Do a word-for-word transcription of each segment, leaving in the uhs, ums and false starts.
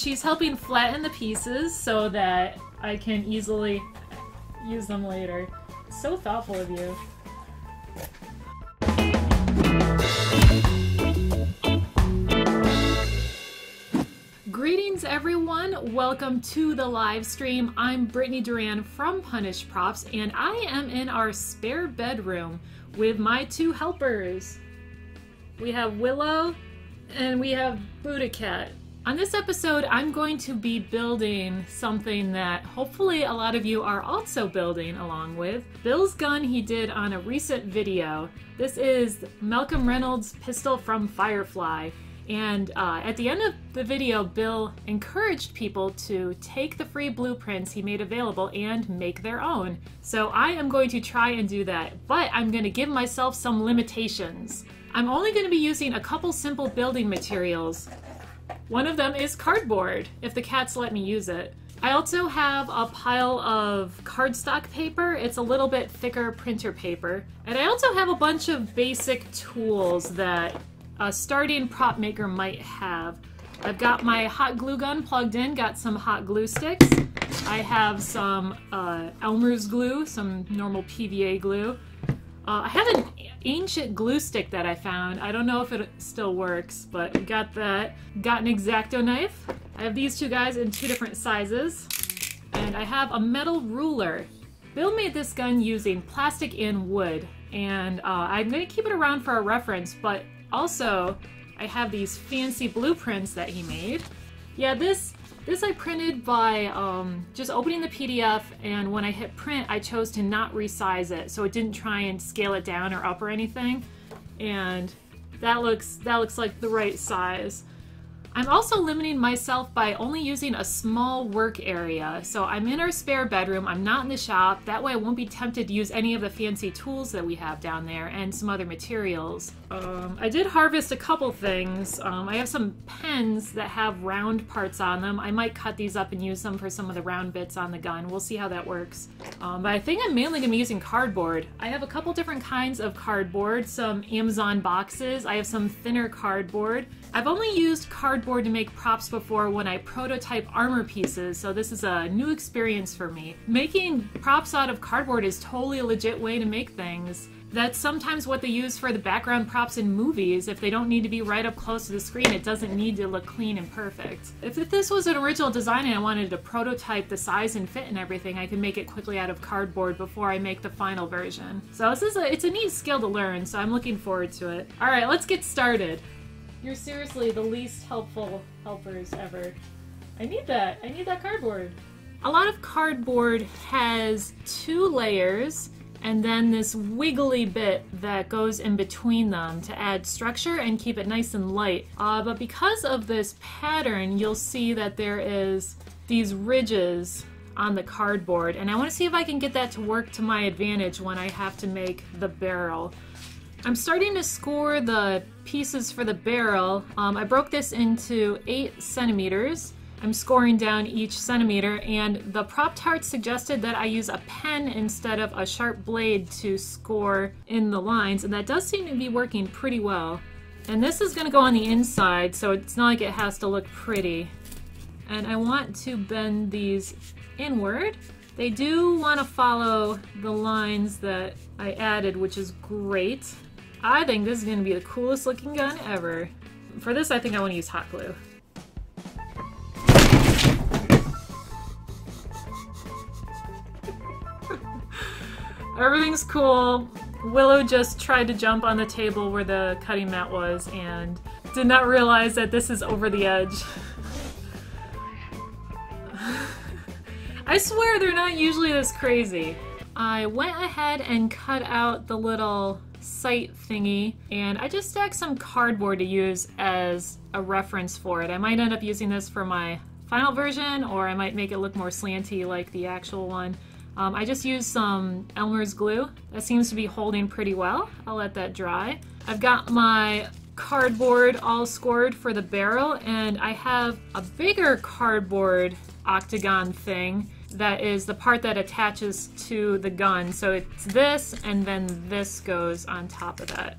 she's helping flatten the pieces so that I can easily use them later. So thoughtful of you. Greetings everyone, welcome to the live stream. I'm Brittany Duran from Punish Props, and I am in our spare bedroom with my two helpers. We have Willow and we have Boudacat. On this episode, I'm going to be building something that hopefully a lot of you are also building along with. Bill's gun he did on a recent video. This is Malcolm Reynolds' pistol from Firefly. And uh, at the end of the video, Bill encouraged people to take the free blueprints he made available and make their own. So I am going to try and do that, but I'm going to give myself some limitations. I'm only going to be using a couple simple building materials. One of them is cardboard, if the cats let me use it. I also have a pile of cardstock paper. It's a little bit thicker printer paper. And I also have a bunch of basic tools that a starting prop maker might have. I've got my hot glue gun plugged in, got some hot glue sticks. I have some uh, Elmer's glue, some normal P V A glue. Uh, I have an ancient glue stick that I found. I don't know if it still works, but we got that. Got an X-Acto knife. I have these two guys in two different sizes. And I have a metal ruler. Bill made this gun using plastic and wood. And uh, I'm going to keep it around for a reference, but also I have these fancy blueprints that he made. Yeah, this This I printed by um, just opening the P D F, and when I hit print, I chose to not resize it, so it didn't try and scale it down or up or anything. And that looks that looks like the right size. I'm also limiting myself by only using a small work area. So I'm in our spare bedroom, I'm not in the shop, that way I won't be tempted to use any of the fancy tools that we have down there and some other materials. Um, I did harvest a couple things. Um, I have some pens that have round parts on them. I might cut these up and use them for some of the round bits on the gun. We'll see how that works. Um, but I think I'm mainly gonna be using cardboard. I have a couple different kinds of cardboard, some Amazon boxes, I have some thinner cardboard. I've only used cardboard to make props before when I prototype armor pieces, so this is a new experience for me. Making props out of cardboard is totally a legit way to make things. That's sometimes what they use for the background props in movies. If they don't need to be right up close to the screen, it doesn't need to look clean and perfect. If this was an original design and I wanted to prototype the size and fit and everything, I could make it quickly out of cardboard before I make the final version. So this is a, it's a neat skill to learn, so I'm looking forward to it. All right, let's get started. You're seriously the least helpful helpers ever. I need that. I need that cardboard. A lot of cardboard has two layers and then this wiggly bit that goes in between them to add structure and keep it nice and light. Uh, but because of this pattern, you'll see that there is these ridges on the cardboard, and I want to see if I can get that to work to my advantage when I have to make the barrel. I'm starting to score the pieces for the barrel. Um, I broke this into eight centimeters. I'm scoring down each centimeter, and the prop tart suggested that I use a pen instead of a sharp blade to score in the lines, and that does seem to be working pretty well. And this is going to go on the inside, so it's not like it has to look pretty. And I want to bend these inward. They do want to follow the lines that I added, which is great. I think this is going to be the coolest looking gun ever. For this, I think I want to use hot glue. Everything's cool. Willow just tried to jump on the table where the cutting mat was and did not realize that this is over the edge. I swear they're not usually this crazy. I went ahead and cut out the little sight thingy, and I just stacked some cardboard to use as a reference for it. I might end up using this for my final version, or I might make it look more slanty like the actual one. Um, I just used some Elmer's glue. That seems to be holding pretty well. I'll let that dry. I've got my cardboard all scored for the barrel, and I have a bigger cardboard octagon thing that is the part that attaches to the gun. So it's this, and then this goes on top of that.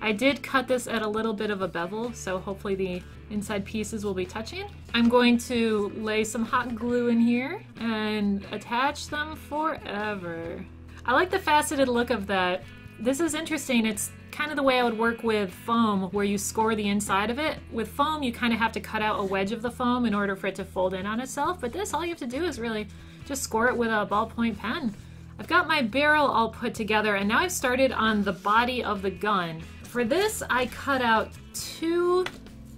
I did cut this at a little bit of a bevel, so hopefully the inside pieces will be touching. I'm going to lay some hot glue in here and attach them forever. I like the faceted look of that. This is interesting. It's kind of the way I would work with foam, where you score the inside of it. With foam, you kind of have to cut out a wedge of the foam in order for it to fold in on itself, but this, all you have to do is really just score it with a ballpoint pen. I've got my barrel all put together, and now I've started on the body of the gun. For this, I cut out two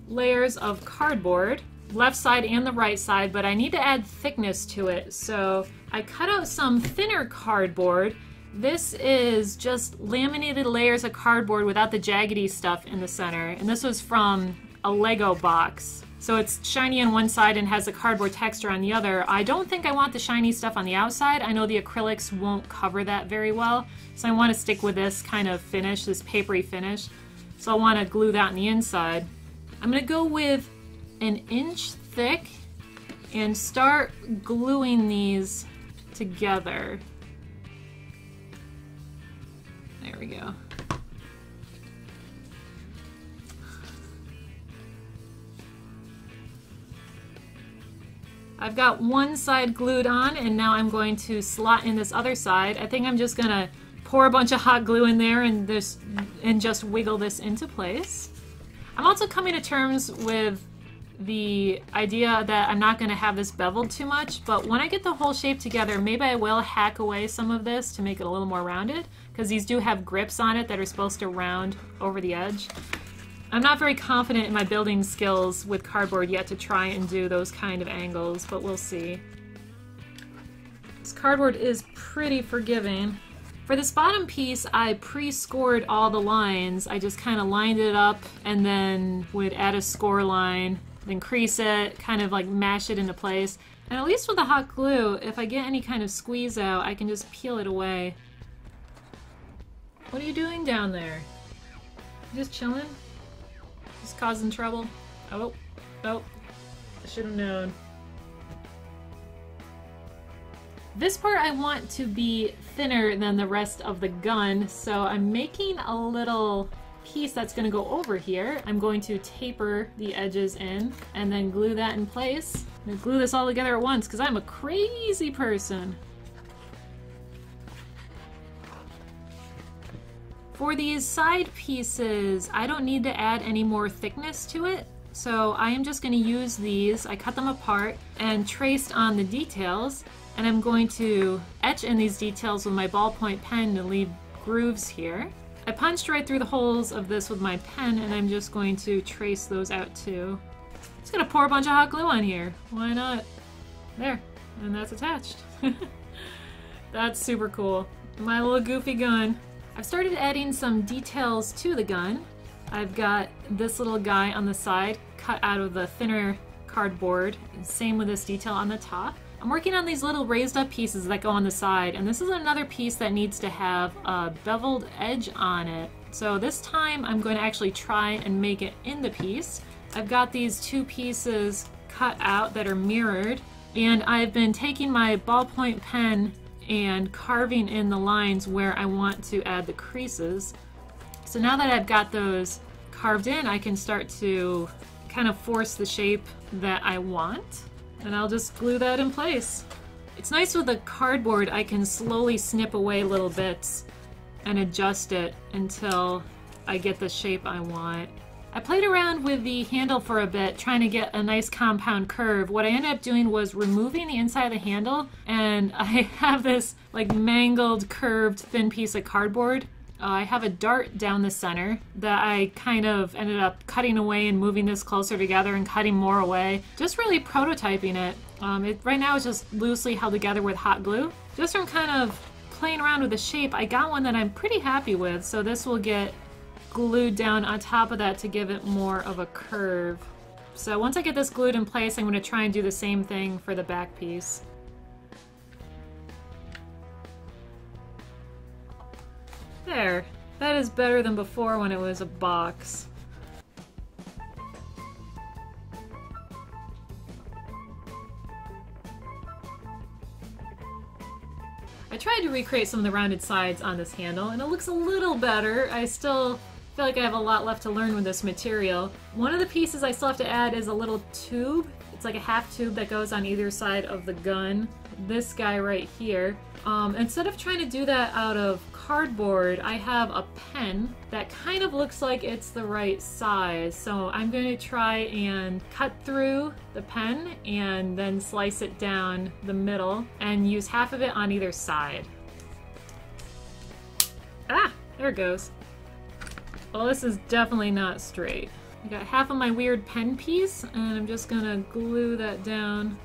layers of cardboard, left side and the right side, but I need to add thickness to it, so I cut out some thinner cardboard. This is just laminated layers of cardboard without the jaggedy stuff in the center, and this was from a Lego box. So it's shiny on one side and has the cardboard texture on the other. I don't think I want the shiny stuff on the outside. I know the acrylics won't cover that very well, so I want to stick with this kind of finish, this papery finish. So I want to glue that on the inside. I'm going to go with an inch thick and start gluing these together. There we go. I've got one side glued on, and now I'm going to slot in this other side. I think I'm just going to pour a bunch of hot glue in there and this, and just wiggle this into place. I'm also coming to terms with the idea that I'm not going to have this beveled too much, but when I get the whole shape together, maybe I will hack away some of this to make it a little more rounded, because these do have grips on it that are supposed to round over the edge. I'm not very confident in my building skills with cardboard yet to try and do those kind of angles, but we'll see. This cardboard is pretty forgiving. For this bottom piece, I pre-scored all the lines. I just kind of lined it up and then would add a score line, then crease it, kind of like mash it into place. And at least with the hot glue, if I get any kind of squeeze out, I can just peel it away. What are you doing down there? You just chilling? Just causing trouble? Oh, oh, I should have known. This part I want to be thinner than the rest of the gun, so I'm making a little piece that's going to go over here. I'm going to taper the edges in and then glue that in place. I'm going to glue this all together at once because I'm a crazy person. For these side pieces, I don't need to add any more thickness to it, so I am just going to use these. I cut them apart and traced on the details, and I'm going to etch in these details with my ballpoint pen to leave grooves here. I punched right through the holes of this with my pen, and I'm just going to trace those out too. I'm just going to pour a bunch of hot glue on here. Why not? There. And that's attached. That's super cool. My little goofy gun. I've started adding some details to the gun. I've got this little guy on the side cut out of the thinner cardboard, and same with this detail on the top. I'm working on these little raised up pieces that go on the side, and this is another piece that needs to have a beveled edge on it. So this time I'm going to actually try and make it in the piece. I've got these two pieces cut out that are mirrored, and I've been taking my ballpoint pen and carving in the lines where I want to add the creases. So now that I've got those carved in, I can start to kind of force the shape that I want, and I'll just glue that in place. It's nice with the cardboard, I can slowly snip away little bits and adjust it until I get the shape I want. I played around with the handle for a bit, trying to get a nice compound curve. What I ended up doing was removing the inside of the handle, and I have this like mangled, curved, thin piece of cardboard. Uh, I have a dart down the center that I kind of ended up cutting away and moving this closer together and cutting more away. Just really prototyping it. Um, it right now is just loosely held together with hot glue. Just from kind of playing around with the shape, I got one that I'm pretty happy with, so this will get glued down on top of that to give it more of a curve. So once I get this glued in place, I'm going to try and do the same thing for the back piece. There. That is better than before when it was a box. I tried to recreate some of the rounded sides on this handle, and it looks a little better. I still feel like I have a lot left to learn with this material. One of the pieces I still have to add is a little tube. It's like a half tube that goes on either side of the gun. This guy right here. Um, instead of trying to do that out of cardboard, I have a pen that kind of looks like it's the right size. So I'm going to try and cut through the pen and then slice it down the middle and use half of it on either side. Ah, there it goes. Well, this is definitely not straight. I got half of my weird pen piece and I'm just gonna glue that down.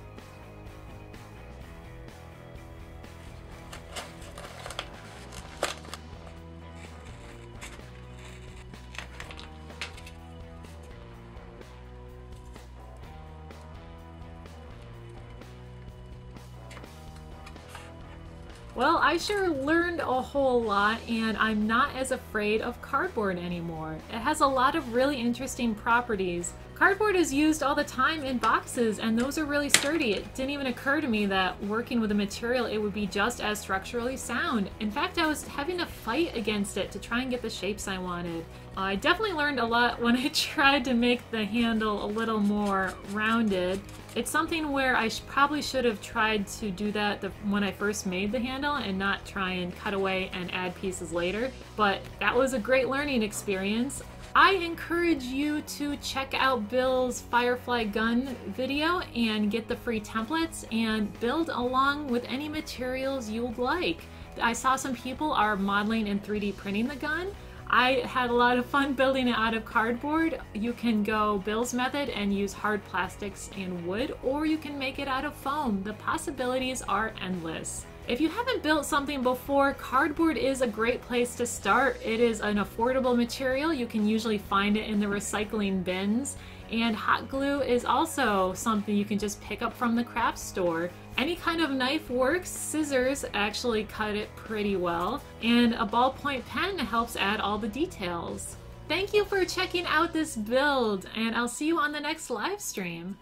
Well, I sure learned a whole lot, and I'm not as afraid of cardboard anymore. It has a lot of really interesting properties. Cardboard is used all the time in boxes, and those are really sturdy. It didn't even occur to me that working with a material, it would be just as structurally sound. In fact, I was having to fight against it to try and get the shapes I wanted. I definitely learned a lot when I tried to make the handle a little more rounded. It's something where I sh- probably should have tried to do that the, when I first made the handle and not try and cut away and add pieces later, but that was a great learning experience. I encourage you to check out Bill's Firefly gun video and get the free templates and build along with any materials you would like. I saw some people are modeling and three D printing the gun. I had a lot of fun building it out of cardboard. You can go Bill's method and use hard plastics and wood, or you can make it out of foam. The possibilities are endless. If you haven't built something before, cardboard is a great place to start. It is an affordable material. You can usually find it in the recycling bins. And hot glue is also something you can just pick up from the craft store. Any kind of knife works. Scissors actually cut it pretty well, and a ballpoint pen helps add all the details. Thank you for checking out this build, and I'll see you on the next live stream.